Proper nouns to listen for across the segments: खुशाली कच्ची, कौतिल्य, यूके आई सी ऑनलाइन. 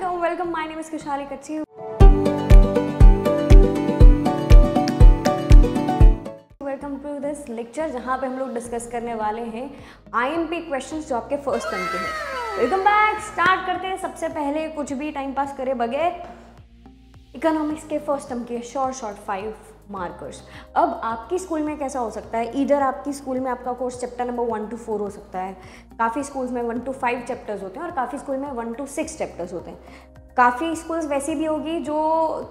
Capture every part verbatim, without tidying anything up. Welcome welcome my name is खुशाली कच्ची। Welcome to this lecture जहाँ पे हम लोग डिस्कस करने वाले हैं आईएमपी क्वेश्चंस जो आपके फर्स्ट टर्म के हैं। Welcome back. स्टार्ट करते हैं। सबसे पहले कुछ भी टाइम पास करे बगैर इकोनॉमिक्स के फर्स्ट टर्म के शॉर्ट शॉर्ट फाइव मार्कर्स। अब आपकी स्कूल में कैसा हो सकता है, इधर आपकी स्कूल में आपका course chapter number one two four हो सकता है, काफ़ी स्कूल्स में वन टू फाइव चैप्टर्स होते हैं और काफ़ी स्कूल में वन टू सिक्स चैप्टर्स होते हैं। काफ़ी स्कूल्स वैसी भी होगी जो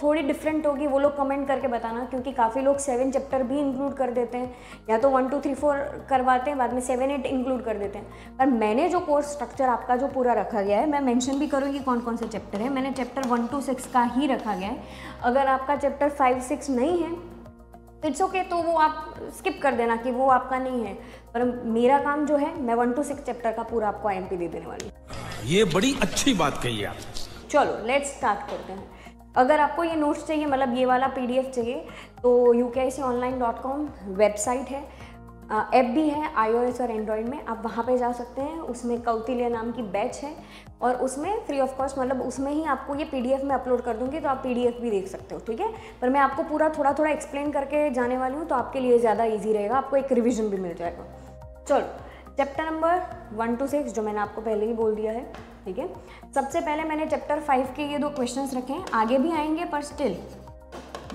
थोड़ी डिफरेंट होगी, वो लोग कमेंट करके बताना, क्योंकि काफ़ी लोग सेवन चैप्टर भी इंक्लूड कर देते हैं, या तो वन टू थ्री फोर करवाते हैं बाद में सेवन एट इंक्लूड कर देते हैं। पर मैंने जो कोर्स स्ट्रक्चर आपका जो पूरा रखा गया है, मैं मेंशन भी करूँगी कौन कौन से चैप्टर है, मैंने चैप्टर वन टू सिक्स का ही रखा गया है। अगर आपका चैप्टर फाइव सिक्स नहीं है इट्स ओके, तो वो आप स्किप कर देना कि वो आपका नहीं है। पर मेरा काम जो है, मैं वन टू सिक्स चैप्टर का पूरा आपको आई एम पी दे देने वाली हूँ। ये बड़ी अच्छी बात कही आप। चलो लेट्स स्टार्ट करते हैं। अगर आपको ये नोट्स चाहिए, मतलब ये वाला पीडीएफ चाहिए, तो यूके आई सी ऑनलाइन dot com website है, ऐप भी है आईओएस और एंड्रॉयड में, आप वहाँ पे जा सकते हैं। उसमें कौतिल्य नाम की बैच है और उसमें फ्री ऑफ कॉस्ट, मतलब उसमें ही आपको ये पीडीएफ में अपलोड कर दूँगी, तो आप पीडीएफ भी देख सकते हो। ठीक है, पर मैं आपको पूरा थोड़ा थोड़ा एक्सप्लेन करके जाने वाली हूँ, तो आपके लिए ज़्यादा ईजी रहेगा, आपको एक रिविजन भी मिल जाएगा। चलो, chapter number one two six जो मैंने आपको पहले ही बोल दिया है। ठीक है, सबसे पहले मैंने चैप्टर फाइव के ये दो क्वेश्चंस रखे हैं, आगे भी आएंगे पर स्टिल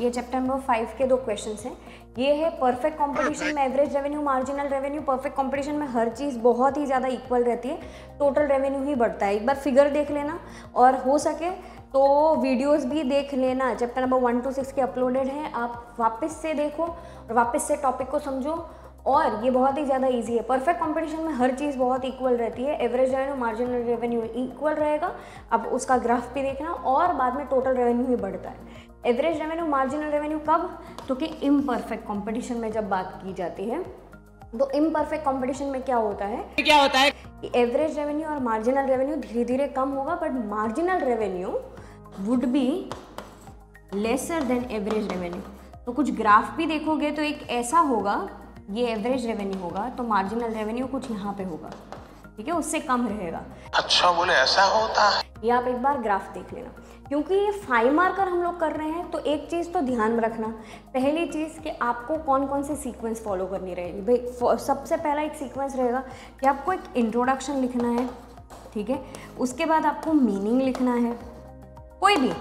ये चैप्टर नंबर फाइव के दो क्वेश्चंस हैं। ये है परफेक्ट कंपटीशन में average revenue, marginal revenue. Perfect competition में हर चीज़ बहुत ही ज़्यादा इक्वल रहती है, टोटल रेवेन्यू ही बढ़ता है। एक बार फिगर देख लेना और हो सके तो वीडियोस भी देख लेना, chapter number one two six के अपलोडेड हैं, आप वापस से देखो और वापस से टॉपिक को समझो, और ये बहुत ही ज़्यादा इजी है। परफेक्ट कंपटीशन में हर चीज़ बहुत इक्वल रहती है, average revenue marginal revenue equal रहेगा, अब उसका ग्राफ भी देखना, और बाद में टोटल रेवेन्यू भी बढ़ता है। एवरेज रेवेन्यू मार्जिनल रेवेन्यू कब, तो कि इम्परफेक्ट कंपटीशन में जब बात की जाती है, तो इम्परफेक्ट कंपटीशन में क्या होता है क्या होता है एवरेज रेवेन्यू और मार्जिनल रेवेन्यू धीरे धीरे कम होगा, but marginal revenue would be lesser than average revenue. तो कुछ ग्राफ भी देखोगे तो एक ऐसा होगा, ये एवरेज रेवेन्यू होगा, तो मार्जिनल रेवेन्यू कुछ यहाँ पे होगा, ठीक है, उससे कम रहेगा। अच्छा बोले, ऐसा होता है। ये आप एक बार ग्राफ देख लेना, क्योंकि ये फाइव मार्कर हम लोग कर रहे हैं, तो एक चीज़ तो ध्यान में रखना। पहली चीज़ कि आपको कौन कौन से सीक्वेंस फॉलो करनी रहेगी। भाई सबसे पहला एक सीक्वेंस रहेगा कि आपको एक इंट्रोडक्शन लिखना है, ठीक है, उसके बाद आपको मीनिंग लिखना है, कोई भी,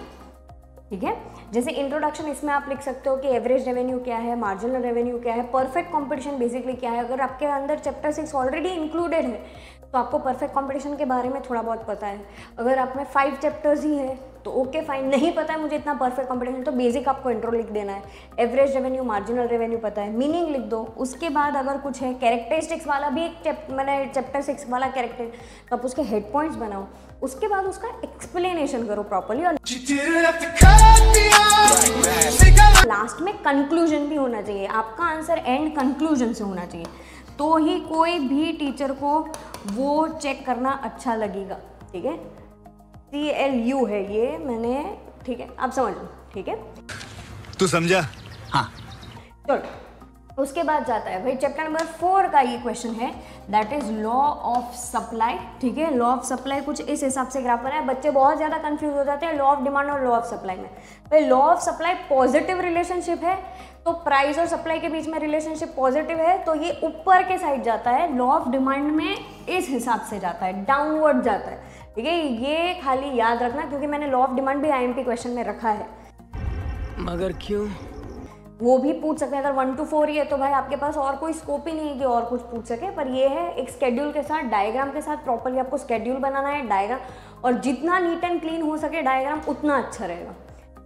ठीक है। जैसे इंट्रोडक्शन, इसमें आप लिख सकते हो कि एवरेज रेवेन्यू क्या है, मार्जिनल रेवेन्यू क्या है, परफेक्ट कंपटीशन बेसिकली क्या है। अगर आपके अंदर चैप्टर सिक्स ऑलरेडी इंक्लूडेड है तो आपको परफेक्ट कंपटीशन के बारे में थोड़ा बहुत पता है। अगर आप में फाइव चैप्टर्स ही है तो ओके फाइन, नहीं पता है मुझे इतना परफेक्ट कंपटीशन, तो बेसिक आपको इंट्रो लिख देना है, एवरेज रेवेन्यू मार्जिनल रेवेन्यू पता है, मीनिंग लिख दो। उसके बाद अगर कुछ है कैरेक्टरिस्टिक्स वाला भी एक चैप्टर, मैंने चैप्टर सिक्स वाला कैरेक्टर, तो आप उसके हेड पॉइंट्स बनाओ, उसके बाद उसका एक्सप्लेनेशन करो प्रॉपर्ली, और लास्ट में कंक्लूजन भी होना चाहिए, आपका आंसर एंड कंक्लूजन से होना चाहिए, तो ही कोई भी टीचर को वो चेक करना अच्छा लगेगा, ठीक है। सी एल यू है ये, मैंने, ठीक है, आप समझ लो, ठीक है, तू समझा, हाँ। चलो, उसके बाद जाता है भाई चैप्टर नंबर फोर का ये क्वेश्चन है, that is law of supply, ठीक है। लॉ ऑफ सप्लाई कुछ इस हिसाब से ग्राफ बनाया, बच्चे बहुत ज़्यादा कंफ्यूज हो जाते हैं लॉ ऑफ डिमांड और लॉ ऑफ सप्लाई में। भाई law of supply positive relationship है, तो प्राइस और सप्लाई के बीच में रिलेशनशिप पॉजिटिव है, तो ये ऊपर के साइड जाता है। लॉ ऑफ डिमांड में इस हिसाब से जाता है, डाउनवर्ड जाता है, ठीक है, ये खाली याद रखना, क्योंकि मैंने लॉ ऑफ डिमांड भी आईएमपी क्वेश्चन में रखा है। मगर क्यों, वो भी पूछ सकते हैं। अगर वन टू फोर ही है तो भाई आपके पास और कोई स्कोप ही नहीं है कि और कुछ पूछ सके, पर ये है एक स्केड्यूल के साथ, डायग्राम के साथ प्रॉपरली आपको स्केड्यूल बनाना है डायग्राम, और जितना नीट एंड क्लीन हो सके डायग्राम उतना अच्छा रहेगा।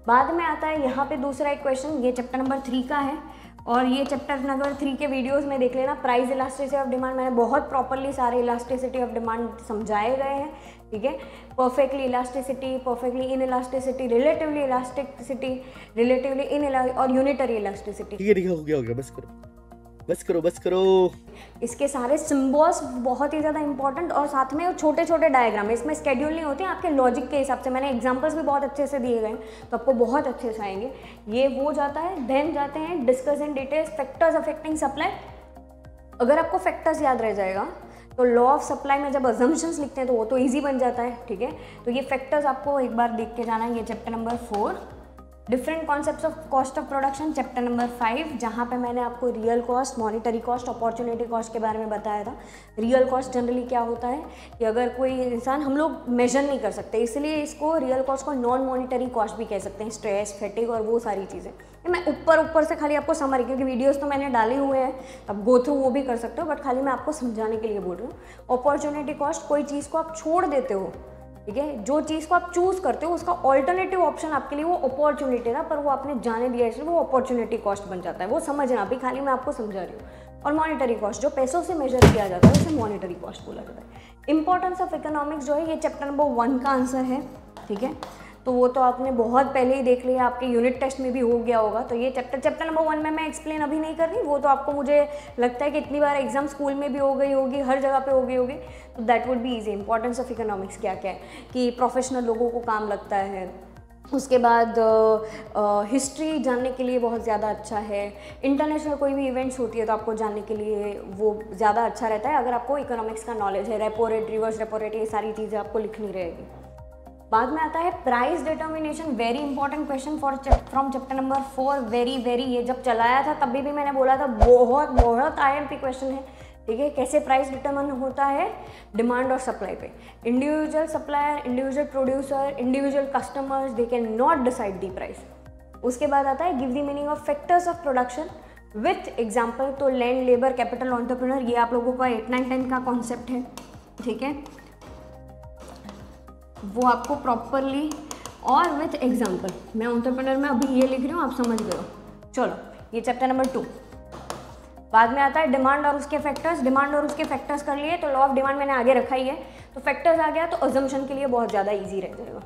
बाद में आता है यहाँ पे दूसरा एक क्वेश्चन, ये चैप्टर नंबर थ्री का है, और ये चैप्टर नंबर थ्री के वीडियोस में देख लेना, प्राइस इलास्टिसिटी ऑफ डिमांड, मैंने बहुत प्रॉपर्ली सारे इलास्टिसिटी ऑफ डिमांड समझाए गए हैं, ठीक है, perfectly elasticity, perfectly in elasticity, relatively elasticity, relatively in इला और यूनिटरी इलास्टिसिटी। ये हो गया हो गया बस करो बस करो बस करो इसके सारे सिम्बॉल्स बहुत ही ज़्यादा इंपॉर्टेंट, और साथ में छोटे छोटे डायग्राम, इसमें स्केड्यूल नहीं होते, आपके लॉजिक के हिसाब से, मैंने एग्जांपल्स भी बहुत अच्छे से दिए गए हैं, तो आपको बहुत अच्छे से आएंगे। ये वो जाता है। देन जाते हैं discuss in details factors affecting supply. अगर आपको फैक्टर्स याद रह जाएगा तो लॉ ऑफ सप्लाई में जब अजम्पशंस लिखते हैं तो वो तो ईजी बन जाता है, ठीक है। तो ये फैक्टर्स आपको एक बार देख के जाना है। ये chapter number four, different concepts of cost of production, chapter number five, जहाँ पे मैंने आपको real cost, monetary cost, opportunity cost के बारे में बताया था। रियल कॉस्ट जनरली क्या होता है कि अगर कोई इंसान, हम लोग मेजर नहीं कर सकते, इसलिए इसको रियल कॉस्ट को नॉन मॉनिटरी कॉस्ट भी कह सकते हैं, स्ट्रेस, फैटिग और वो सारी चीज़ें। मैं ऊपर ऊपर से खाली आपको समरी, क्योंकि वीडियोज़ तो मैंने डाले हुए हैं, तब गो थ्रू वो भी कर सकते हो, बट खाली मैं आपको समझाने के लिए बोल रही हूँ। अपॉर्चुनिटी कॉस्ट कोई चीज़ को आप छोड़ देते हो, ठीक है, जो चीज़ को आप चूज़ करते हो उसका ऑल्टरनेटिव ऑप्शन आपके लिए वो अपॉर्चुनिटी था, पर वो आपने जाने दिया इसलिए वो अपॉर्चुनिटी कॉस्ट बन जाता है। वो समझना, भी खाली मैं आपको समझा रही हूँ। और मॉनिटरी कॉस्ट जो पैसों से मेजर किया जाता है उसे मॉनिटरी कॉस्ट बोला जाता है। इंपॉर्टेंस ऑफ इकोनॉमिक्स जो है ये चैप्टर नंबर वन का आंसर है, ठीक है, तो वो तो आपने बहुत पहले ही देख लिया, आपके यूनिट टेस्ट में भी हो गया होगा। तो ये चैप्टर चैप्टर नंबर वन में मैं एक्सप्लेन अभी नहीं कर रही, वो तो आपको, मुझे लगता है कि इतनी बार एग्जाम स्कूल में भी हो गई होगी, हर जगह पे हो गई होगी, तो that would be easy. Importance of economics क्या क्या है कि प्रोफेशनल लोगों को काम लगता है। उसके बाद हिस्ट्री uh, uh, जानने के लिए बहुत ज़्यादा अच्छा है। इंटरनेशनल कोई भी इवेंट्स होती है तो आपको जानने के लिए वो ज़्यादा अच्छा रहता है अगर आपको इकोनॉमिक्स का नॉलेज है। Repo rate, reverse repo rate, ये सारी चीज़ें आपको लिखनी रहेगी। बाद में आता है price determination, very important question for from chapter number four, very very ये जब चलाया था तभी भी मैंने बोला था बहुत बहुत आईएमपी क्वेश्चन है, ठीक है। कैसे प्राइस डिटर्मिन होता है? डिमांड और सप्लाई पे। Individual supplier, individual producer, individual customers, they can not decide the price. उसके बाद आता है give the meaning of factors of production with example, तो लैंड, लेबर, कैपिटल, एंटरप्रेन्योर, ये आप लोगों का एट नाइन टेन का कॉन्सेप्ट है, ठीक है, वो आपको प्रॉपरली और विथ एग्जाम्पल। मैं एंटरप्रेन्योर में अभी ये लिख रही हूँ, आप समझ गए हो। चलो, ये चैप्टर नंबर टू। बाद में आता है डिमांड और उसके फैक्टर्स। डिमांड और उसके फैक्टर्स कर लिए तो लॉ ऑफ डिमांड मैंने आगे रखा ही है, तो फैक्टर्स आ गया तो अजम्पशन के लिए बहुत ज़्यादा ईजी रह जाएगा।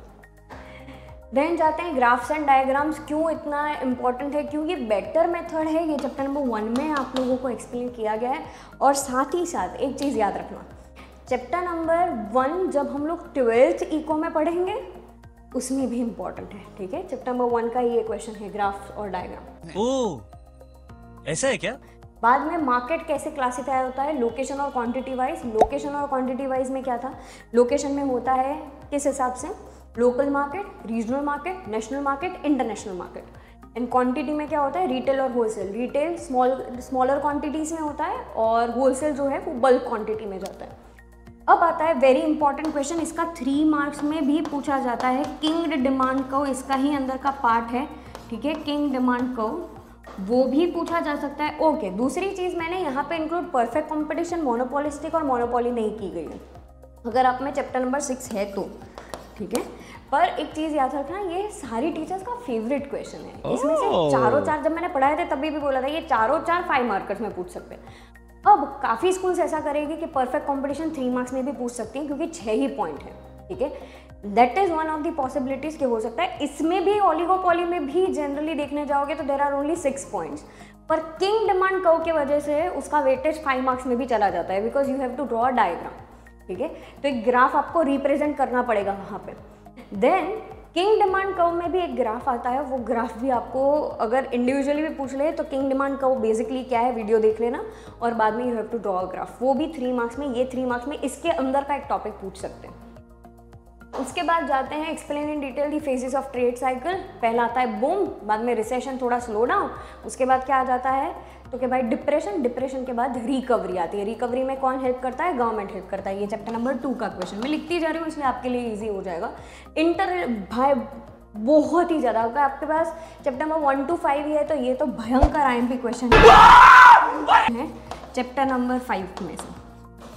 देन जाते हैं ग्राफ्स एंड डायग्राम्स, क्यों इतना इंपॉर्टेंट है, क्योंकि बेटर मेथड है। ये चैप्टर नंबर वन में आप लोगों को एक्सप्लेन किया गया है। और साथ ही साथ एक चीज़ याद रखना, चैप्टर नंबर वन जब हम लोग ट्वेल्थ इको में पढ़ेंगे उसमें भी इम्पोर्टेंट है, ठीक है। चैप्टर नंबर वन का ये क्वेश्चन है, ग्राफ और डायग्राम। ओह, ऐसा है क्या? बाद में मार्केट कैसे क्लासिफाई होता है, लोकेशन और क्वांटिटी वाइज। लोकेशन और क्वांटिटी वाइज में क्या था? लोकेशन में होता है किस हिसाब से, local market, regional market, national market, international market. And quantity में क्या होता है, रिटेल और wholesale. Retail small smaller quantities में होता है और होलसेल जो है वो बल्क क्वांटिटी में जाता है। अब आता है वेरी इंपॉर्टेंट क्वेश्चन, इसका थ्री मार्क्स में भी पूछा जाता है, किंग्ड डिमांड कर्व, इसका ही अंदर का पार्ट है, ठीक है, किंग डिमांड कर्व, वो भी पूछा जा सकता है। ओके okay, दूसरी चीज़ मैंने यहाँ पे इंक्लूड परफेक्ट कंपटीशन, मोनोपोलिस्टिक और मोनोपोली नहीं की गई है, अगर आप में चैप्टर नंबर सिक्स है तो, ठीक है। पर एक चीज़ याद रखना, ये सारी टीचर्स का फेवरेट क्वेश्चन है। oh. इसमें से चारों चार, जब मैंने पढ़ाए थे तभी भी बोला था ये चारों चार फाइव मार्कर्स में पूछ सकते हैं। अब काफ़ी स्कूल्स ऐसा करेंगे कि परफेक्ट कंपटीशन थ्री मार्क्स में भी पूछ सकती हैं, क्योंकि छः ही पॉइंट है, ठीक है। That is one of the possibilities के हो सकता है। इसमें भी, ओलिगोपोली में भी जनरली देखने जाओगे तो there are only six points, पर किंग डिमांड कर्व के वजह से उसका वेटेज फाइव मार्क्स में भी चला जाता है, because you have to draw a diagram, ठीक है। तो एक ग्राफ आपको रिप्रेजेंट करना पड़ेगा वहाँ पर। देन किंग डिमांड कर्व में भी एक ग्राफ आता है, वो ग्राफ भी आपको अगर इंडिविजुअली भी पूछ ले तो किंग डिमांड कर्व बेसिकली क्या है वीडियो देख लेना, और बाद में you have to draw a graph, वो भी थ्री मार्क्स में, ये थ्री मार्क्स में इसके अंदर का एक टॉपिक पूछ सकते हैं। उसके बाद जाते हैं explain in detail the phases of trade cycle. पहला आता है बूम, बाद में रिसेशन, थोड़ा स्लो डाउन, उसके बाद क्या आ जाता है तो कि भाई डिप्रेशन, डिप्रेशन के बाद रिकवरी आती है। रिकवरी में कौन हेल्प करता है? गवर्नमेंट हेल्प करता है। ये चैप्टर नंबर टू का क्वेश्चन मैं लिखती जा रही हूँ, इसलिए आपके लिए इजी हो जाएगा। इंटर भाई बहुत ही ज़्यादा, अगर आपके पास chapter number one two five ही है तो ये तो भयंकर आईएमपी क्वेश्चन है चैप्टर नंबर फाइव में से,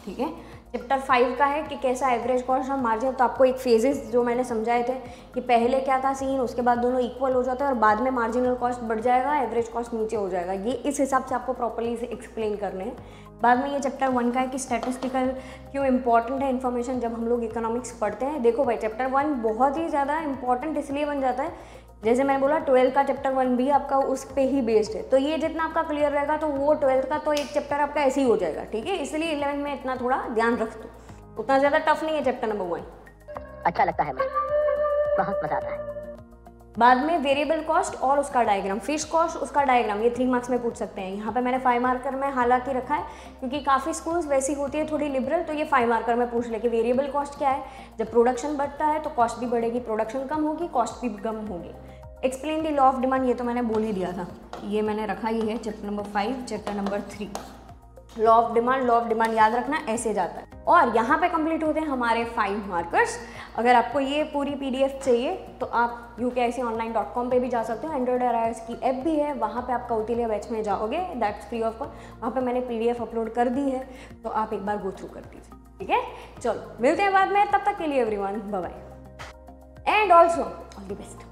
ठीक है। चैप्टर फाइव का है कि कैसा एवरेज कॉस्ट और मार्जिन, तो आपको एक फेजेस जो मैंने समझाए थे कि पहले क्या था सीन, उसके बाद दोनों इक्वल हो जाता है और बाद में मार्जिनल कॉस्ट बढ़ जाएगा, एवरेज कॉस्ट नीचे हो जाएगा, ये इस हिसाब से आपको प्रॉपर्ली इसे एक्सप्लेन करने हैं। बाद में ये चैप्टर वन का है कि स्टैटिस्टिकल क्यों इंपॉर्टेंट है इन्फॉर्मेशन जब हम लोग इकोनॉमिक्स पढ़ते हैं। देखो भाई, चैप्टर वन बहुत ही ज़्यादा इंपॉर्टेंट इसलिए बन जाता है, जैसे मैंने बोला ट्वेल्थ का चैप्टर वन भी आपका उस पे ही बेस्ड है, तो ये जितना आपका क्लियर रहेगा तो वो ट्वेल्थ का तो एक चैप्टर आपका ऐसे ही हो जाएगा, ठीक है। इसलिए इलेवेंथ में इतना थोड़ा ध्यान रख दो, उतना ज़्यादा टफ नहीं है चैप्टर नंबर वन। अच्छा लगता है मुझे, बहुत मज़ा आता है। बाद में वेरिएबल कॉस्ट और उसका डायग्राम, फिक्स कॉस्ट उसका डायग्राम, ये थ्री मार्क्स में पूछ सकते हैं। यहाँ पे मैंने फाइव मार्कर में हालांकि रखा है क्योंकि काफ़ी स्कूल्स वैसी होती है थोड़ी लिबरल, तो ये फाइव मार्कर में पूछ ले कि वेरिएबल कॉस्ट क्या है। जब प्रोडक्शन बढ़ता है तो कॉस्ट भी बढ़ेगी, प्रोडक्शन कम होगी कॉस्ट भी कम होगी। Explain the law of demand, ये तो मैंने बोल ही दिया था, ये मैंने रखा ही है chapter number five chapter number three. Law of demand, law of demand याद रखना, ऐसे जाता है। और यहाँ पे कंप्लीट होते हैं हमारे फाइव मार्कर्स। अगर आपको ये पूरी पीडीएफ चाहिए तो आप यूके आई सी ऑनलाइन dot com पर भी जा सकते हो, एंड्रॉइड और आईओएस की ऐप भी है, वहाँ पे आप कौतिल्य बैच में जाओगे, दैट्स फ्री ऑफ कॉस्ट, वहाँ पे मैंने पीडीएफ अपलोड कर दी है, तो आप एक बार गो थ्रू कर दीजिए। ठीक है, चलो मिलते हैं बाद में, तब तक के लिए everyone bye bye and also all the best.